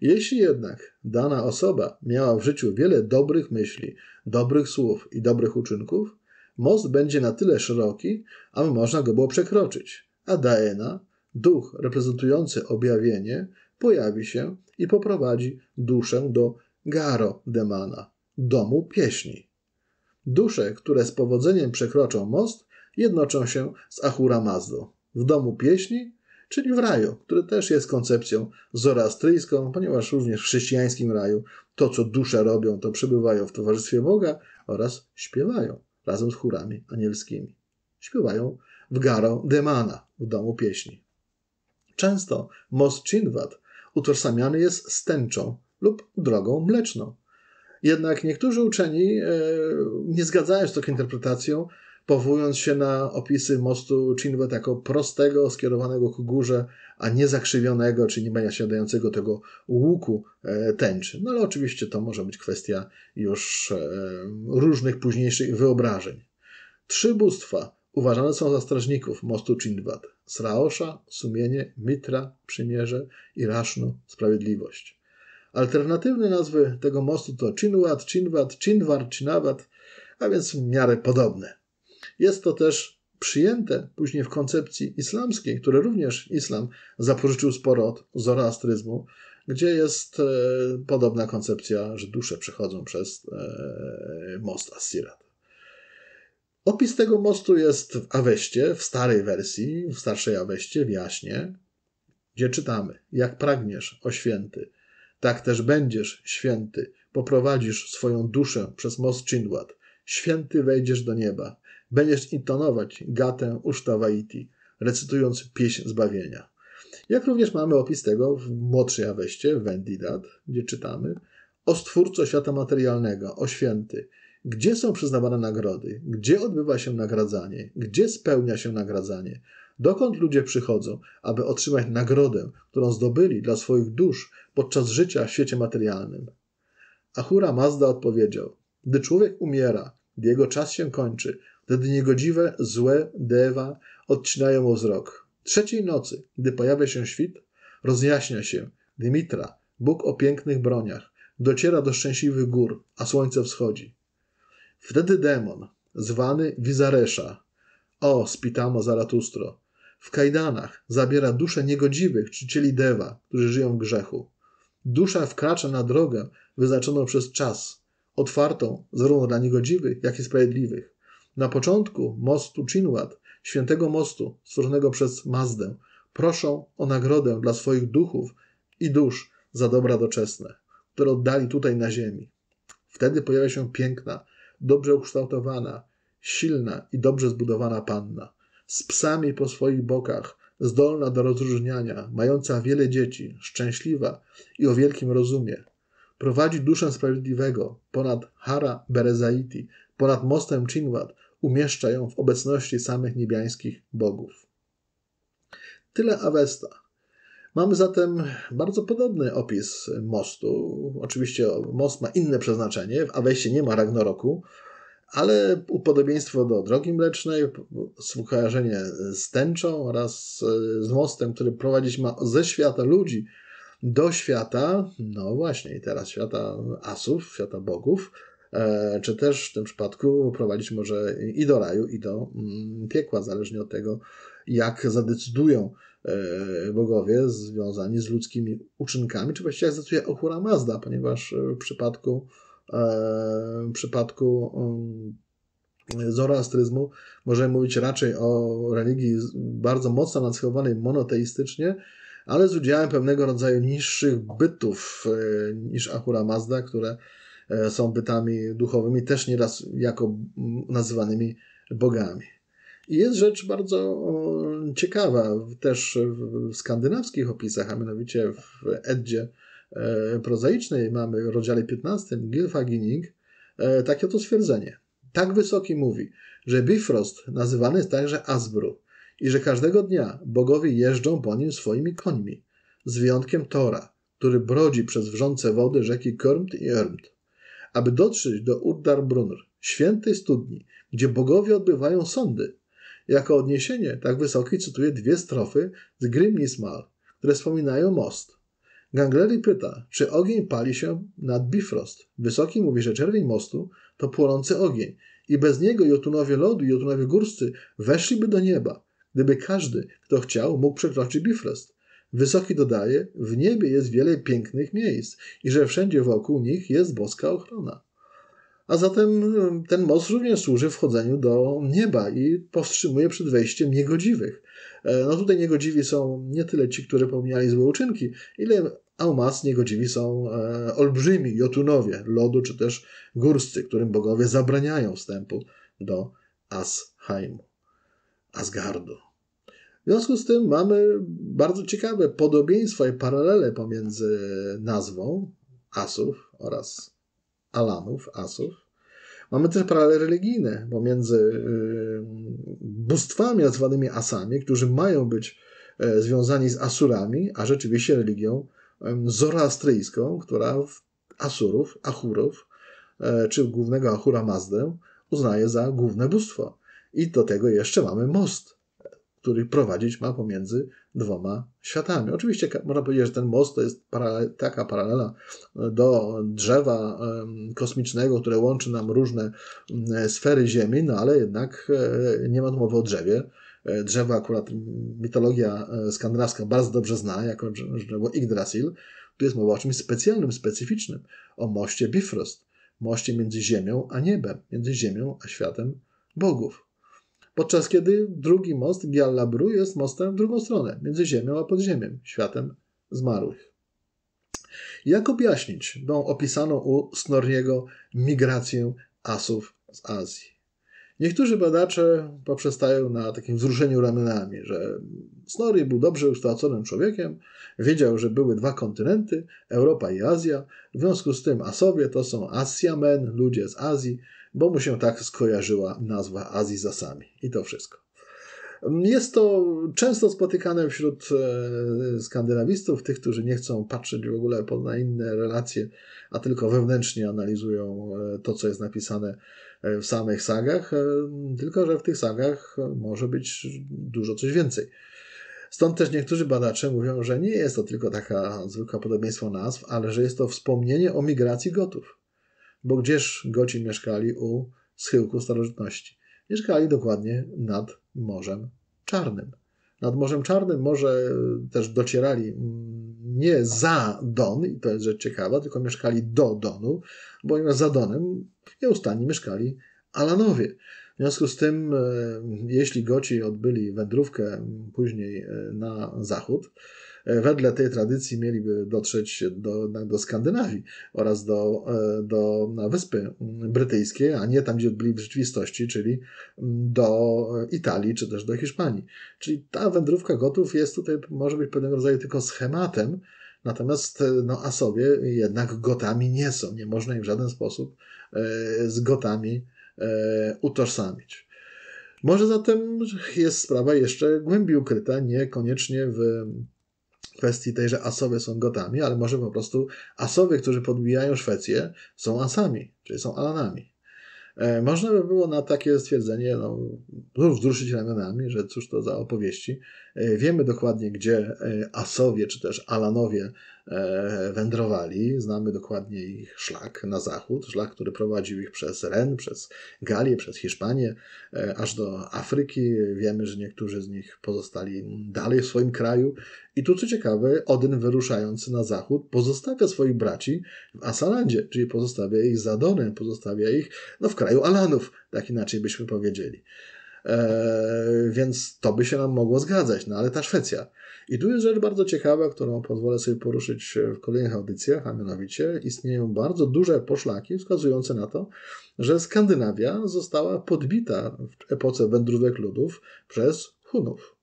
Jeśli jednak dana osoba miała w życiu wiele dobrych myśli, dobrych słów i dobrych uczynków, most będzie na tyle szeroki, aby można go było przekroczyć, a Daena, duch reprezentujący objawienie, pojawi się i poprowadzi duszę do Garo Demana, domu pieśni. Dusze, które z powodzeniem przekroczą most, jednoczą się z Ahura Mazdą w domu pieśni, czyli w raju, który też jest koncepcją zoroastryjską, ponieważ również w chrześcijańskim raju to, co dusze robią, to przebywają w towarzystwie Boga oraz śpiewają razem z chórami anielskimi. Śpiewają w Garo Demana, w domu pieśni. Często most Chinvat utożsamiany jest z tęczą lub drogą mleczną. Jednak niektórzy uczeni nie zgadzają się z taką interpretacją, powołując się na opisy mostu Chinvat jako prostego, skierowanego ku górze, a nie zakrzywionego, czy nie posiadającego tego łuku tęczy. No ale oczywiście to może być kwestia już różnych późniejszych wyobrażeń. Trzy bóstwa uważane są za strażników mostu Chinvat: Sraosha, sumienie, Mitra, przymierze i Rashnu, sprawiedliwość. Alternatywne nazwy tego mostu to Chinvat, Chinvat, Chinvar, Chinavat, a więc w miarę podobne. Jest to też przyjęte później w koncepcji islamskiej, które również islam zapożyczył sporo od zoroastryzmu, gdzie jest podobna koncepcja, że dusze przechodzą przez most As-Sirat. Opis tego mostu jest w Aweście, w starej wersji, w starszej Aweście, w Jaśnie, gdzie czytamy: jak pragniesz, o święty, tak też będziesz, święty, poprowadzisz swoją duszę przez most Chinvat, święty wejdziesz do nieba, będziesz intonować gatę Usztawaiti, recytując pieśń zbawienia. Jak również mamy opis tego w młodszej Aweście, w Vendidat, gdzie czytamy: o Stwórco świata materialnego, o święty, gdzie są przyznawane nagrody, gdzie odbywa się nagradzanie, gdzie spełnia się nagradzanie, dokąd ludzie przychodzą, aby otrzymać nagrodę, którą zdobyli dla swoich dusz podczas życia w świecie materialnym. Ahura Mazda odpowiedział: gdy człowiek umiera, gdy jego czas się kończy, wtedy niegodziwe, złe Deva odcinają mu wzrok. Trzeciej nocy, gdy pojawia się świt, rozjaśnia się, gdy Mitra, Bóg o pięknych broniach, dociera do szczęśliwych gór, a słońce wschodzi. Wtedy demon, zwany Wizaresza, o Spitamo Zaratustro, w kajdanach zabiera duszę niegodziwych czcicieli Deva, którzy żyją w grzechu. Dusza wkracza na drogę wyznaczoną przez czas, otwartą zarówno dla niegodziwych, jak i sprawiedliwych. Na początku mostu Chinvat, świętego mostu stworzonego przez Mazdę, proszą o nagrodę dla swoich duchów i dusz za dobra doczesne, które oddali tutaj na ziemi. Wtedy pojawia się piękna, dobrze ukształtowana, silna i dobrze zbudowana panna, z psami po swoich bokach, zdolna do rozróżniania, mająca wiele dzieci, szczęśliwa i o wielkim rozumie. Prowadzi duszę sprawiedliwego ponad Hara Berezaiti, ponad mostem Chinvat, umieszcza ją w obecności samych niebiańskich bogów. Tyle Awesta. Mamy zatem bardzo podobny opis mostu. Oczywiście most ma inne przeznaczenie. W Aweście nie ma Ragnaroku, ale podobieństwo do drogi mlecznej, skojarzenie z tęczą oraz z mostem, który prowadzić ma ze świata ludzi do świata, no właśnie, i teraz świata asów, świata bogów, czy też w tym przypadku prowadzić może i do raju, i do piekła, zależnie od tego, jak zadecydują bogowie związani z ludzkimi uczynkami, czy właściwie jak zdecyduje Ahura Mazda, ponieważ w przypadku zoroastryzmu możemy mówić raczej o religii bardzo mocno nacechowanej monoteistycznie, ale z udziałem pewnego rodzaju niższych bytów niż Ahura Mazda, które są bytami duchowymi, też nieraz jako nazywanymi bogami. I jest rzecz bardzo ciekawa też w skandynawskich opisach, a mianowicie w Eddzie prozaicznej mamy w rozdziale 15 Gylfaginning takie to stwierdzenie. Tak Wysoki mówi, że Bifrost nazywany jest także Asbru i że każdego dnia bogowie jeżdżą po nim swoimi końmi, z wyjątkiem Tora, który brodzi przez wrzące wody rzeki Körmt i Örmt, aby dotrzeć do Urdarbrunr, świętej studni, gdzie bogowie odbywają sądy. Jako odniesienie Tak Wysoki cytuje dwie strofy z Grimnismal, które wspominają most. Gangleri pyta, czy ogień pali się nad Bifrost. Wysoki mówi, że czerwień mostu to płonący ogień i bez niego jotunowie lodu i jotunowie górscy weszliby do nieba, gdyby każdy, kto chciał, mógł przekroczyć Bifrost. Wysoki dodaje, w niebie jest wiele pięknych miejsc i że wszędzie wokół nich jest boska ochrona. A zatem ten most również służy wchodzeniu do nieba i powstrzymuje przed wejściem niegodziwych. No tutaj niegodziwi są nie tyle ci, którzy popełniali złe uczynki, ile Aumas niegodziwi są olbrzymi jotunowie lodu czy też górscy, którym bogowie zabraniają wstępu do Asheimu, Asgardu. W związku z tym mamy bardzo ciekawe podobieństwa i paralele pomiędzy nazwą Asów oraz Alanów, Asów. Mamy też paralele religijne pomiędzy bóstwami nazwanymi Asami, którzy mają być związani z Asurami, a rzeczywiście religią zoroastryjską, która Asurów, Ahurów, czy głównego Ahura Mazdę uznaje za główne bóstwo. I do tego jeszcze mamy most, który prowadzić ma pomiędzy dwoma światami. Oczywiście można powiedzieć, że ten most to jest taka paralela do drzewa kosmicznego, które łączy nam różne sfery Ziemi, no ale jednak nie ma tu mowy o drzewie. Drzewo akurat mitologia skandynawska bardzo dobrze zna, jako drzewo Yggdrasil. Tu jest mowa o czymś specjalnym, specyficznym, o moście Bifrost, moście między Ziemią a niebem, między Ziemią a światem bogów. Podczas kiedy drugi most, Gjallabru, jest mostem w drugą stronę, między ziemią a podziemiem, światem zmarłych. Jak objaśnić tą opisaną u Snorriego migrację Asów z Azji? Niektórzy badacze poprzestają na takim wzruszeniu ramionami, że Snorri był dobrze ukształconym człowiekiem, wiedział, że były dwa kontynenty, Europa i Azja, w związku z tym Asowie to są Asjamen, ludzie z Azji, bo mu się tak skojarzyła nazwa Azji z Asami. I to wszystko. Jest to często spotykane wśród skandynawistów, tych, którzy nie chcą patrzeć w ogóle na inne relacje, a tylko wewnętrznie analizują to, co jest napisane w samych sagach, tylko że w tych sagach może być dużo coś więcej. Stąd też niektórzy badacze mówią, że nie jest to tylko taka zwykła podobieństwo nazw, ale że jest to wspomnienie o migracji Gotów. Bo gdzież Goci mieszkali u schyłku starożytności? Mieszkali dokładnie nad Morzem Czarnym. Nad Morzem Czarnym może też docierali nie za Don, i to jest rzecz ciekawa, tylko mieszkali do Donu, bo za Donem nieustannie mieszkali Alanowie. W związku z tym, jeśli Goci odbyli wędrówkę później na zachód, wedle tej tradycji mieliby dotrzeć do Skandynawii oraz na Wyspy Brytyjskie, a nie tam, gdzie byli w rzeczywistości, czyli do Italii czy też do Hiszpanii. Czyli ta wędrówka Gotów jest tutaj, może być pewnego rodzaju tylko schematem, natomiast Asowie jednak Gotami nie są. Nie można ich w żaden sposób z Gotami utożsamić. Może zatem jest sprawa jeszcze głębiej ukryta, niekoniecznie w kwestii tej, że Asowie są Gotami, ale może po prostu Asowie, którzy podbijają Szwecję, są Asami, czyli są Alanami. Można by było na takie stwierdzenie wzruszyć ramionami, że cóż to za opowieści. Wiemy dokładnie, gdzie Asowie czy też Alanowie wędrowali. Znamy dokładnie ich szlak na zachód, szlak, który prowadził ich przez Ren, przez Galię, przez Hiszpanię, aż do Afryki. Wiemy, że niektórzy z nich pozostali dalej w swoim kraju. I tu, co ciekawe, Odyn, wyruszając na zachód, pozostawia swoich braci w Asalandzie, czyli pozostawia ich za Donem, pozostawia ich w kraju Alanów, tak inaczej byśmy powiedzieli. Więc to by się nam mogło zgadzać, ale ta Szwecja. I tu jest rzecz bardzo ciekawa, którą pozwolę sobie poruszyć w kolejnych audycjach, a mianowicie istnieją bardzo duże poszlaki wskazujące na to, że Skandynawia została podbita w epoce wędrówek ludów przez Hunów.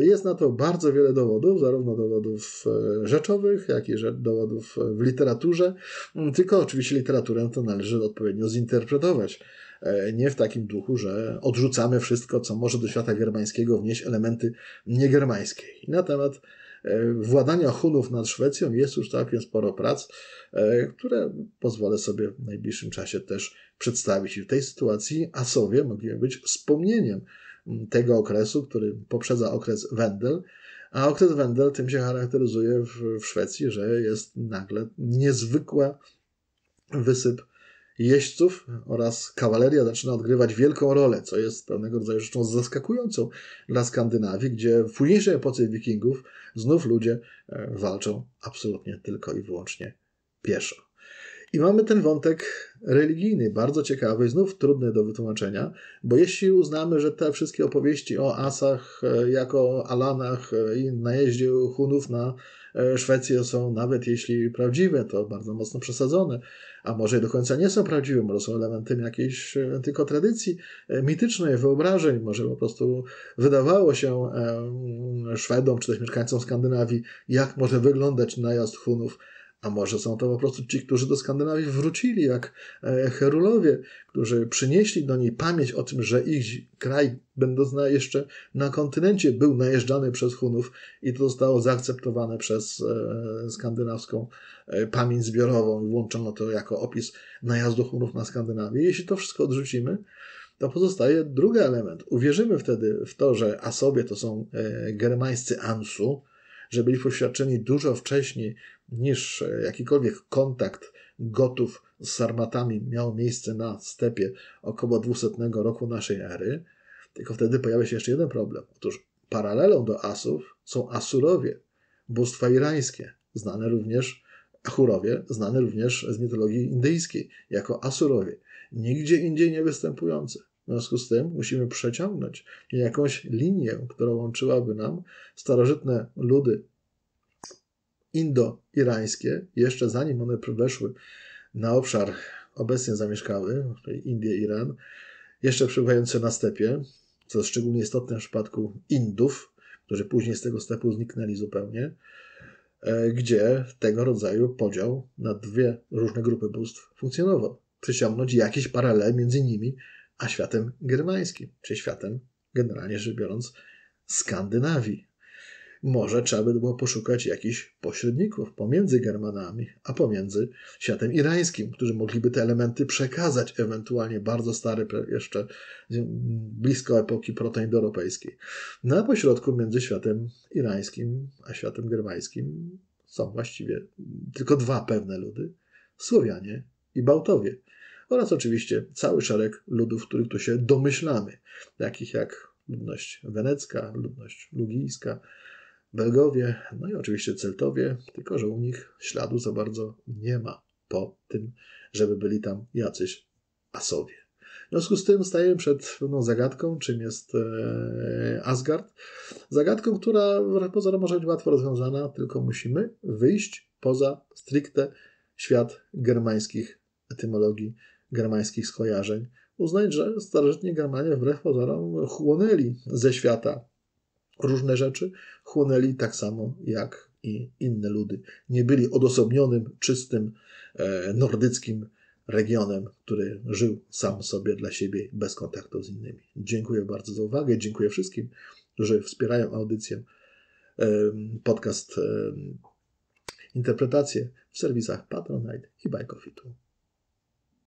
Jest na to bardzo wiele dowodów, zarówno dowodów rzeczowych, jak i dowodów w literaturze, tylko oczywiście literaturę to należy odpowiednio zinterpretować. Nie w takim duchu, że odrzucamy wszystko, co może do świata germańskiego wnieść elementy niegermańskie. I na temat władania Hunów nad Szwecją jest już całkiem sporo prac, które pozwolę sobie w najbliższym czasie też przedstawić. I w tej sytuacji Asowie mogli być wspomnieniem tego okresu, który poprzedza okres Wendel, a okres Wendel tym się charakteryzuje w Szwecji, że jest nagle niezwykła wysyp jeźdźców oraz kawaleria zaczyna odgrywać wielką rolę, co jest pewnego rodzaju rzeczą zaskakującą dla Skandynawii, gdzie w późniejszej epoce Wikingów znów ludzie walczą absolutnie tylko i wyłącznie pieszo. I mamy ten wątek religijny, bardzo ciekawy, znów trudny do wytłumaczenia, bo jeśli uznamy, że te wszystkie opowieści o Asach, jako Alanach i najeździe Hunów na Szwecję są, nawet jeśli prawdziwe, to bardzo mocno przesadzone, a może do końca nie są prawdziwe, może są elementem jakiejś tylko tradycji mitycznej, wyobrażeń, może po prostu wydawało się Szwedom czy też mieszkańcom Skandynawii, jak może wyglądać najazd Hunów. A może są to po prostu ci, którzy do Skandynawii wrócili, jak Herulowie, którzy przynieśli do niej pamięć o tym, że ich kraj, będąc jeszcze na kontynencie, był najeżdżany przez Hunów i to zostało zaakceptowane przez skandynawską pamięć zbiorową i włączono to jako opis najazdu Hunów na Skandynawię. Jeśli to wszystko odrzucimy, to pozostaje drugi element. Uwierzymy wtedy w to, że Asowie to są germańscy Ansu, że byli poświadczeni dużo wcześniej niż jakikolwiek kontakt Gotów z Sarmatami miał miejsce na stepie około 200 roku naszej ery. Tylko wtedy pojawia się jeszcze jeden problem. Otóż paralelą do Asów są Asurowie, bóstwa irańskie, znane również Achurowie, znane również z mitologii indyjskiej, jako Asurowie, nigdzie indziej nie występujące. W związku z tym musimy przeciągnąć jakąś linię, która łączyłaby nam starożytne ludy indo-irańskie, jeszcze zanim one weszły na obszar obecnie zamieszkały, czyli Indie, Iran, jeszcze przebywające na stepie, co jest szczególnie istotne w przypadku Indów, którzy później z tego stepu zniknęli zupełnie, gdzie tego rodzaju podział na dwie różne grupy bóstw funkcjonował. Przyciągnąć jakieś paralele między nimi a światem germańskim, czy światem, generalnie rzecz biorąc, Skandynawii. Może trzeba by było poszukać jakichś pośredników pomiędzy Germanami, a pomiędzy światem irańskim, którzy mogliby te elementy przekazać, ewentualnie bardzo stary, jeszcze blisko epoki protoindoeuropejskiej. Na pośrodku między światem irańskim a światem germańskim są właściwie tylko dwa pewne ludy, Słowianie i Bałtowie. Oraz oczywiście cały szereg ludów, których tu się domyślamy, takich jak ludność wenecka, ludność lugijska, Belgowie, no i oczywiście Celtowie, tylko że u nich śladu za bardzo nie ma po tym, żeby byli tam jacyś Asowie. W związku z tym stajemy przed pewną zagadką, czym jest Asgard. Zagadką, która wbrew pozorom może być łatwo rozwiązana, tylko musimy wyjść poza stricte świat germańskich etymologii, germańskich skojarzeń. Uznać, że starożytni Germanie wbrew pozorom chłonęli ze świata różne rzeczy, chłonęli tak samo jak i inne ludy. Nie byli odosobnionym, czystym, nordyckim regionem, który żył sam sobie dla siebie bez kontaktu z innymi. Dziękuję bardzo za uwagę. Dziękuję wszystkim, którzy wspierają audycję, podcast, interpretację w serwisach Patronite i Buy Coffee Tool.